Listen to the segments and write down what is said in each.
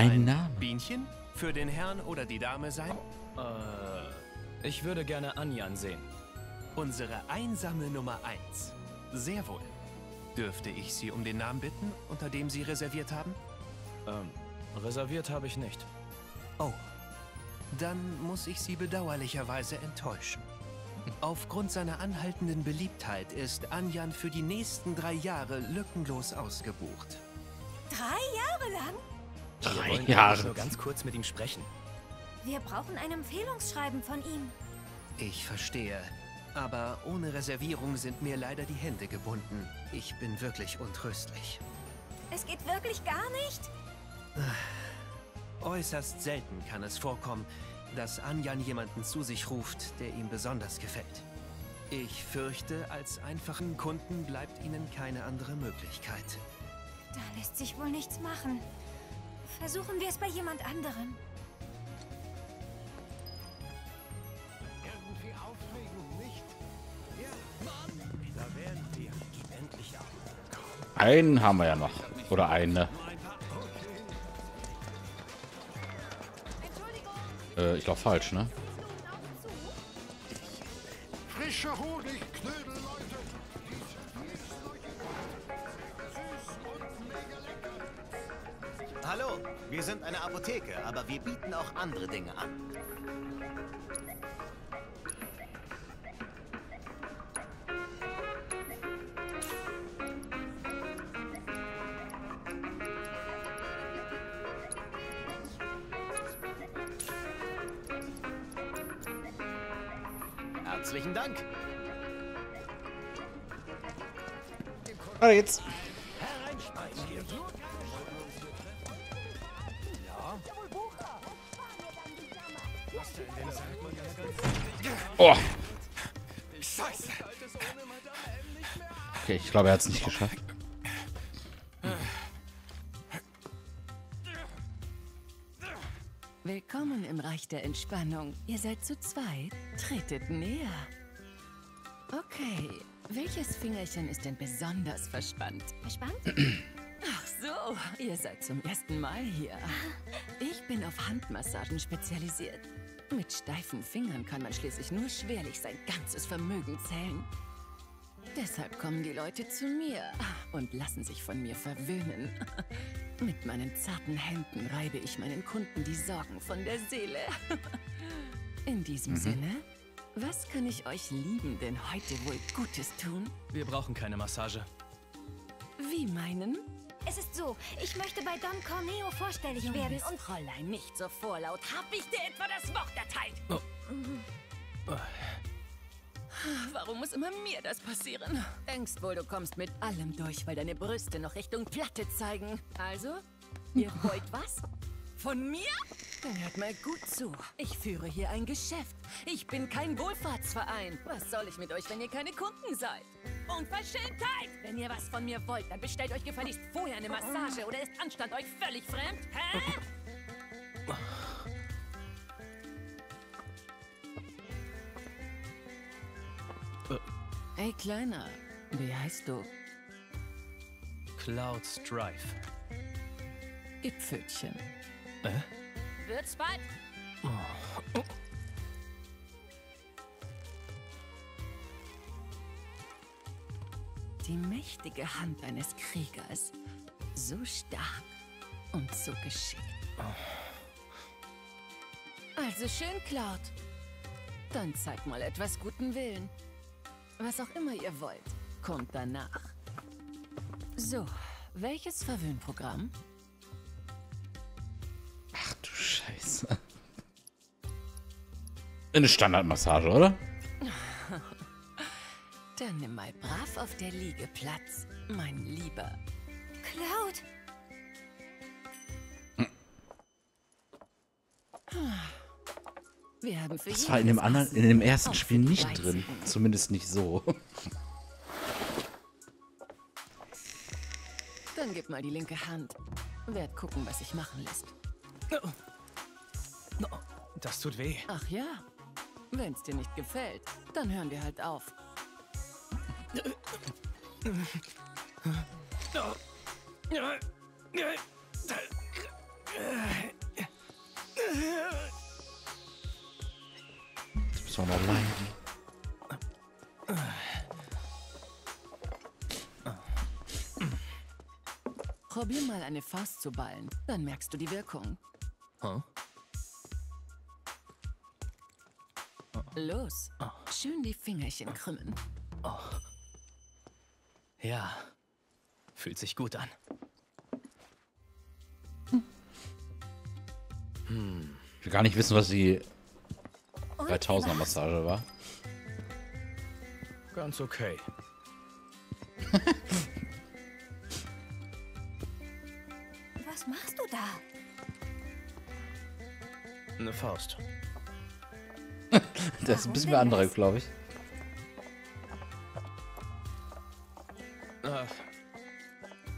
ein Name? Bienchen? Für den Herrn oder die Dame sein? Ich würde gerne Anjan sehen. Unsere einsame Nummer 1. Sehr wohl. Dürfte ich Sie um den Namen bitten, unter dem Sie reserviert haben? Reserviert habe ich nicht. Oh. Dann muss ich Sie bedauerlicherweise enttäuschen. Aufgrund seiner anhaltenden Beliebtheit ist Anjan für die nächsten 3 Jahre lückenlos ausgebucht. 3 Jahre lang? 3 Jahre. Ich nur ganz kurz mit ihm sprechen. Wir brauchen ein Empfehlungsschreiben von ihm. Ich verstehe. Aber ohne Reservierung sind mir leider die Hände gebunden. Ich bin wirklich untröstlich. Es geht wirklich gar nicht? Äußerst selten kann es vorkommen, dass Anjan jemanden zu sich ruft, der ihm besonders gefällt. Ich fürchte, als einfachen Kunden bleibt Ihnen keine andere Möglichkeit. Da lässt sich wohl nichts machen. Versuchen wir es bei jemand anderem. Irgendwie aufregend, nicht? Ja, Mann! Da wären wir. Gib endlich ab. Einen haben wir ja noch. Oder eine. Ich glaube falsch, ne? Frischer Honig, Knödel, Leute. Hallo, wir sind eine Apotheke, aber wir bieten auch andere Dinge an. Herzlichen Dank. Weiter geht's. Oh. Scheiße. Okay, ich glaube, er hat es nicht geschafft. Willkommen im Reich der Entspannung. Ihr seid zu zweit. Tretet näher. Okay, welches Fingerchen ist denn besonders verspannt? Verspannt? Ach so, ihr seid zum ersten Mal hier. Ich bin auf Handmassagen spezialisiert. Mit steifen Fingern kann man schließlich nur schwerlich sein ganzes Vermögen zählen. Deshalb kommen die Leute zu mir und lassen sich von mir verwöhnen. Mit meinen zarten Händen reibe ich meinen Kunden die Sorgen von der Seele. In diesem Sinne, was kann ich euch Liebenden heute wohl Gutes tun? Wir brauchen keine Massage. Wie meinen? Es ist so, ich möchte bei Don Corneo vorstellig werden und... Fräulein, nicht so vorlaut. Hab ich dir etwa das Wort erteilt? Oh. Warum muss immer mir das passieren? Denkst wohl, du kommst mit allem durch, weil deine Brüste noch Richtung Platte zeigen. Also, ihr wollt was? Von mir? Dann hört mal gut zu. Ich führe hier ein Geschäft. Ich bin kein Wohlfahrtsverein. Was soll ich mit euch, wenn ihr keine Kunden seid? Unverschämtheit! Wenn ihr was von mir wollt, dann bestellt euch gefälligst vorher eine Massage oder ist Anstand euch völlig fremd? Hä? Hey, Kleiner. Wie heißt du? Cloud Strife. Gipfelchen. Wird's bald? Oh. Die mächtige Hand eines Kriegers. So stark und so geschickt. Oh. Also schön, Cloud. Dann zeig mal etwas guten Willen. Was auch immer ihr wollt, kommt danach. So, welches Verwöhnprogramm? Ach du Scheiße. Eine Standardmassage, oder? Dann nimm mal brav auf der Liege Platz, mein Lieber. Cloud! Wir haben für das war in dem ersten Spiel nicht drin. Zumindest nicht so. Dann gib mal die linke Hand. Werd gucken, was sich machen lässt. Das tut weh. Ach ja. Wenn's dir nicht gefällt, dann hören wir halt auf. sondern leiden. Probier mal eine Faust zu ballen, dann merkst du die Wirkung. Huh? Los, schön die Fingerchen krümmen. Oh. Ja, fühlt sich gut an. Hm. Ich will gar nicht wissen, was die 3000er Massage war. Ganz okay. Was machst du da? Eine Faust. Das ist ein bisschen andere, glaube ich. Ach,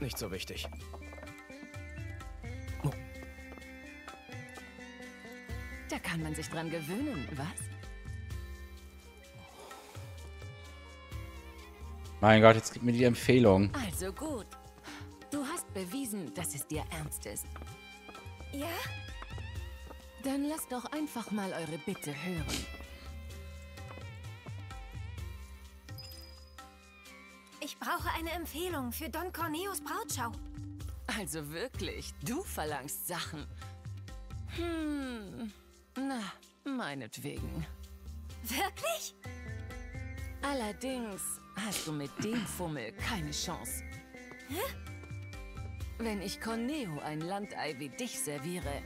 nicht so wichtig. Oh. Da kann man sich dran gewöhnen, was? Mein Gott, jetzt gibt mir die Empfehlung. Also gut. Du hast bewiesen, dass es dir ernst ist. Ja? Dann lasst doch einfach mal eure Bitte hören. Ich brauche eine Empfehlung für Don Corneos Brautschau. Also wirklich, du verlangst Sachen. Hm, na, meinetwegen. Wirklich? Allerdings hast du mit dem Fummel keine Chance. Hä? Wenn ich Corneo ein Landei wie dich serviere,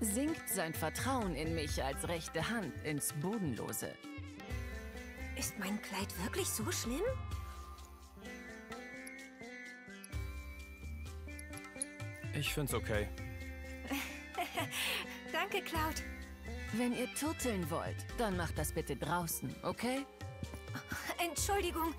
sinkt sein Vertrauen in mich als rechte Hand ins Bodenlose. Ist mein Kleid wirklich so schlimm? Ich find's okay. Danke, Cloud. Wenn ihr turteln wollt, dann macht das bitte draußen, okay? Entschuldigung,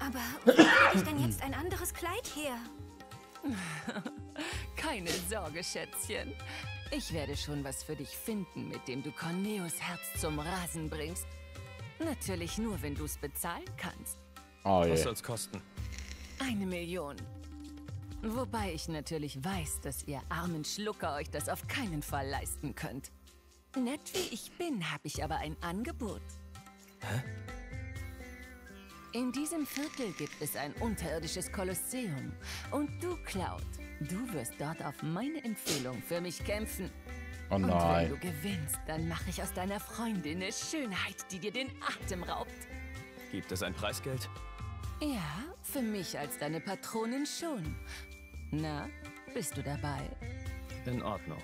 aber wo krieg ich denn jetzt ein anderes Kleid her? Keine Sorge, Schätzchen. Ich werde schon was für dich finden, mit dem du Corneos Herz zum Rasen bringst. Natürlich nur, wenn du es bezahlen kannst. Oh, was soll's kosten? 1 Million. Wobei ich natürlich weiß, dass ihr armen Schlucker euch das auf keinen Fall leisten könnt. Nett wie ich bin, habe ich aber ein Angebot. Hä? In diesem Viertel gibt es ein unterirdisches Kolosseum. Und du, Cloud, du wirst dort auf meine Empfehlung für mich kämpfen. Oh nein. Und wenn du gewinnst, dann mache ich aus deiner Freundin eine Schönheit, die dir den Atem raubt. Gibt es ein Preisgeld? Ja, für mich als deine Patronin schon. Na, bist du dabei? In Ordnung.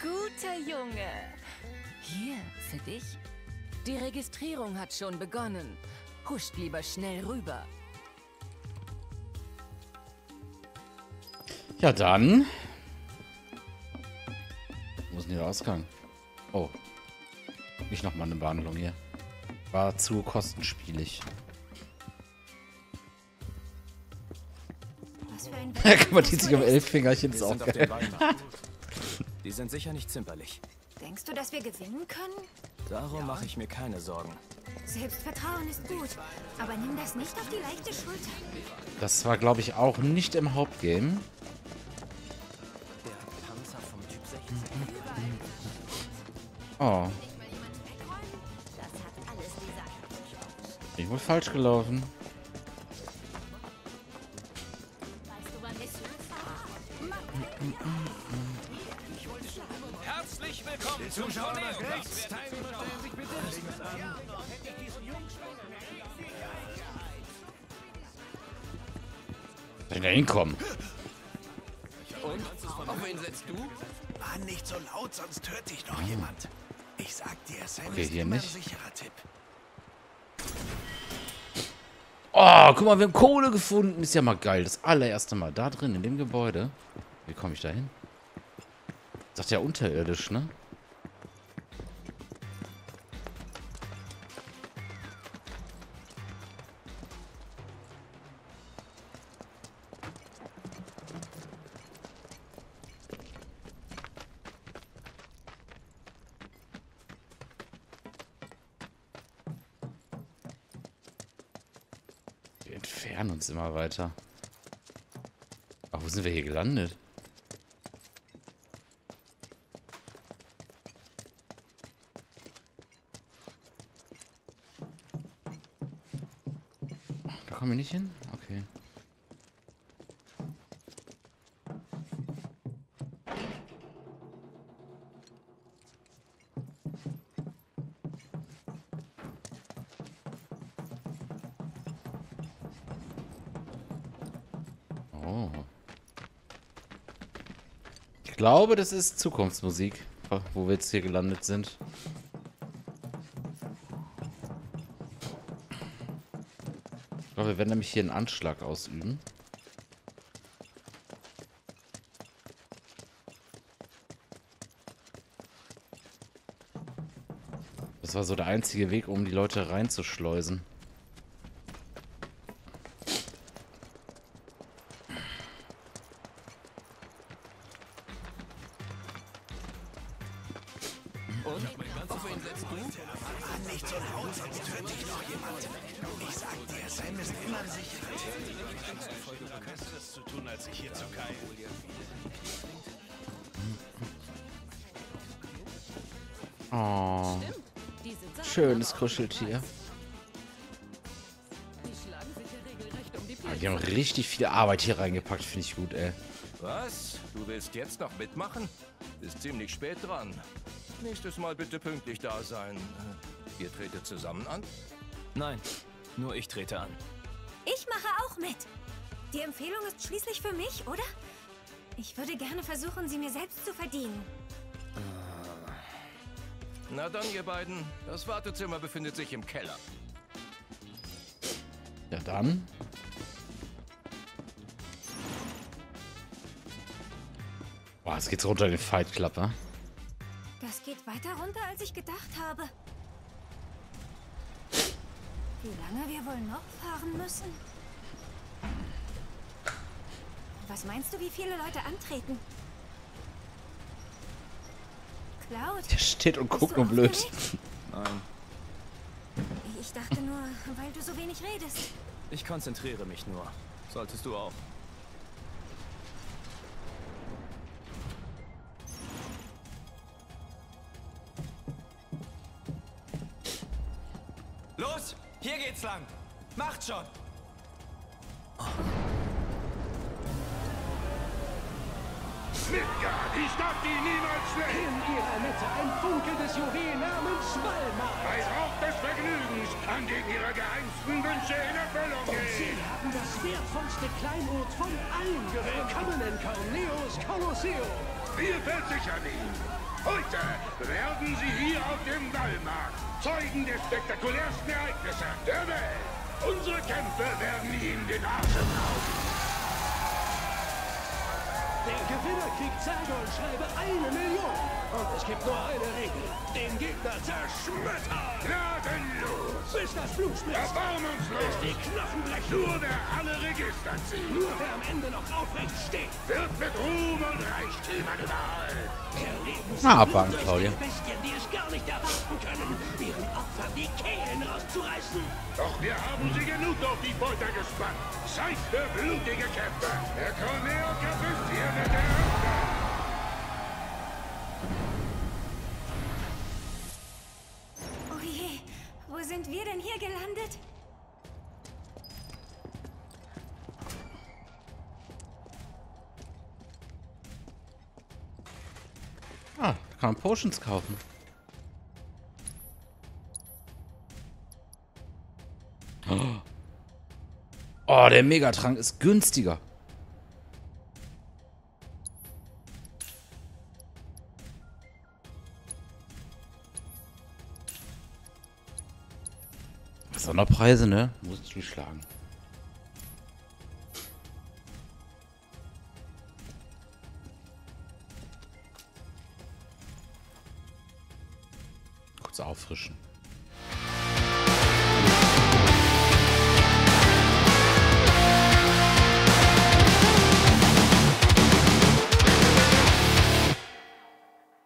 Guter Junge. Hier, für dich. Die Registrierung hat schon begonnen. Huscht lieber schnell rüber. Ja, dann. Wo ist denn der Ausgang? Oh. Nicht nochmal eine Behandlung hier. War zu kostenspielig. Da kann man die sich um 11 Fingerchen aufgehen. Die sind sicher nicht zimperlich. Denkst du, dass wir gewinnen können? Darum mache ich mir keine Sorgen. Selbstvertrauen ist gut, aber nimm das nicht auf die leichte Schulter. Das war, glaube ich, auch nicht im Hauptgame. Der Panzer vom Typ 16. Oh. Bin ich wohl falsch gelaufen. Herzlich willkommen zum Corneo. Stellen sich bitte links an. Wenn wir hinkommen. Und? Auf wen setzt du? Mann, nicht so laut, sonst hört dich noch jemand. Ich sag dir, es ist immer ein sicherer Tipp. Oh, guck mal, wir haben Kohle gefunden. Ist ja mal geil. Das allererste Mal da drin, in dem Gebäude. Wie komme ich da hin? Sagt ja unterirdisch, ne? Wir entfernen uns immer weiter. Aber wo sind wir hier gelandet? kommen wir nicht hin? Okay. Oh. Ich glaube, das ist Zukunftsmusik, wo wir jetzt hier gelandet sind. Ich glaube, wir werden nämlich hier einen Anschlag ausüben. Das war so der einzige Weg, um die Leute reinzuschleusen. Oh, schönes Kuscheltier. Die haben richtig viel Arbeit hier reingepackt, finde ich gut, ey. Was? Du willst jetzt noch mitmachen? Ist ziemlich spät dran. Nächstes Mal bitte pünktlich da sein. Ihr tretet zusammen an? Nein, nur ich trete an. Ich mache auch mit. Die Empfehlung ist schließlich für mich, oder? Ich würde gerne versuchen, sie mir selbst zu verdienen. Na dann, ihr beiden. Das Wartezimmer befindet sich im Keller. Ja, dann. Boah, jetzt geht's runter in den Fight Club, ne? Das geht weiter runter, als ich gedacht habe. Wie lange wir wohl noch fahren müssen? Was meinst du, wie viele Leute antreten? Der steht und guckt nur blöd. Nein. Ich dachte nur, weil du so wenig redest. Ich konzentriere mich nur. Solltest du auch. Los, hier geht's lang. Macht schon. Oh. Midgar, die Stadt, die niemals schläft. In ihrer Mitte ein funkelndes Juwel namens Wallmarkt. Bei Rauch des Vergnügens, an dem ihre geheimsten Wünsche in Erfüllung gehen. Und sie haben das wertvollste Kleinod von allen gewillkommenen Corneos Colosseum. Wir versichern Ihnen, heute werden Sie hier auf dem Wallmarkt Zeugen der spektakulärsten Ereignisse der Welt. Unsere Kämpfe werden Ihnen den Atem rauben. Der Gewinner kriegt sage und schreibe 1 Million. Und es gibt nur eine Regel. Den Gegner zerschmettern. Gnadenlos. Bis das Blut spritzt. Erbarmungslos. Bis die Knochen brechen. Nur wer alle Register zieht. Nur wer am Ende noch aufrecht steht. Wird mit Ruhm und Reichtümern überall. Aber Claudia. Bestien, die es gar nicht erwarten können, ihren Opfern die Kehlen rauszureißen. Doch wir haben sie genug auf die Folter gespannt. Zeit für blutige Kämpfe. Der Corneo-Kampf ist hier mit der Öffnung. Oh je, wo sind wir denn hier gelandet? Ah, da kann man Potions kaufen. Oh, der Megatrank ist günstiger. Sonderpreise, ne? Muss ich durchschlagen. Kurz auffrischen.